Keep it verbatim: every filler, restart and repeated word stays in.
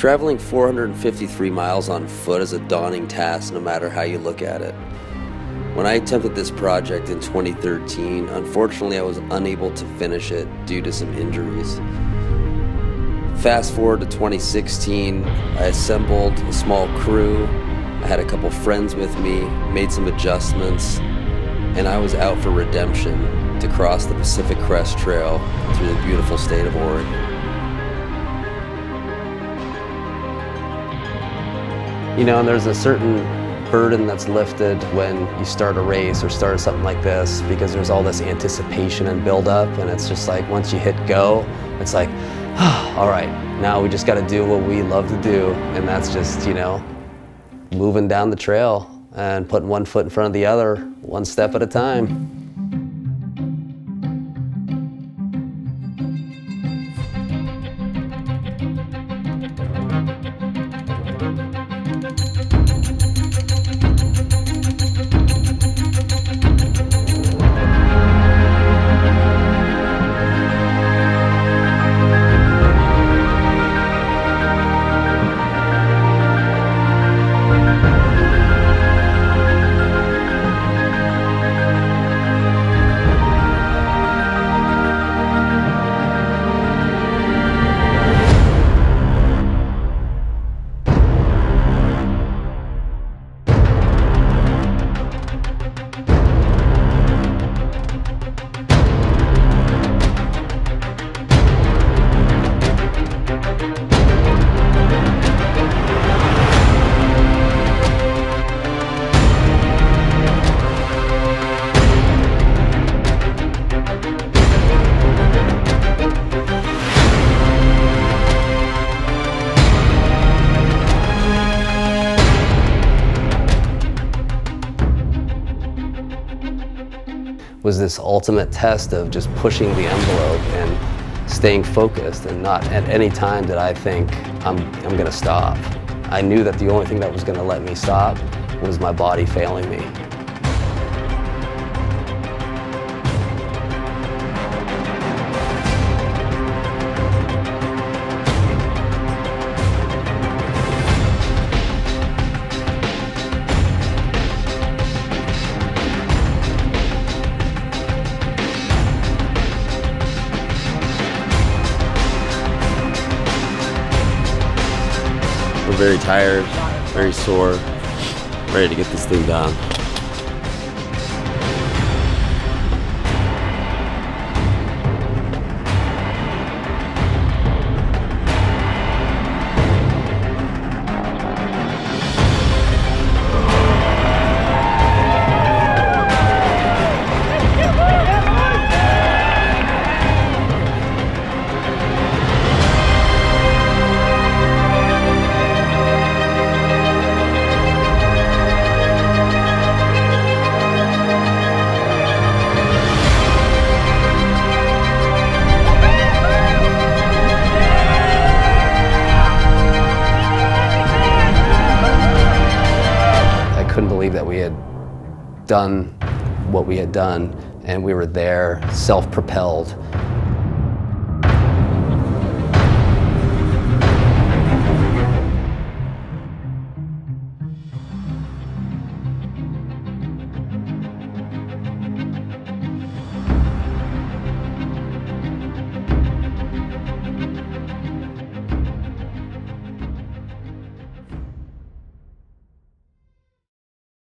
Traveling four hundred fifty-three miles on foot is a daunting task no matter how you look at it. When I attempted this project in twenty thirteen, unfortunately I was unable to finish it due to some injuries. Fast forward to twenty sixteen, I assembled a small crew, I had a couple friends with me, made some adjustments, and I was out for redemption to cross the Pacific Crest Trail through the beautiful state of Oregon. You know, and there's a certain burden that's lifted when you start a race or start something like this, because there's all this anticipation and build-up, and it's just like once you hit go, it's like, oh, all right, now we just got to do what we love to do, and that's just, you know, moving down the trail and putting one foot in front of the other, one step at a time. Was this ultimate test of just pushing the envelope and staying focused, and not at any time did I think I'm, I'm gonna stop. I knew that the only thing that was gonna let me stop was my body failing me. We're very tired, very sore, ready to get this thing done. I couldn't believe that we had done what we had done, and we were there, self-propelled.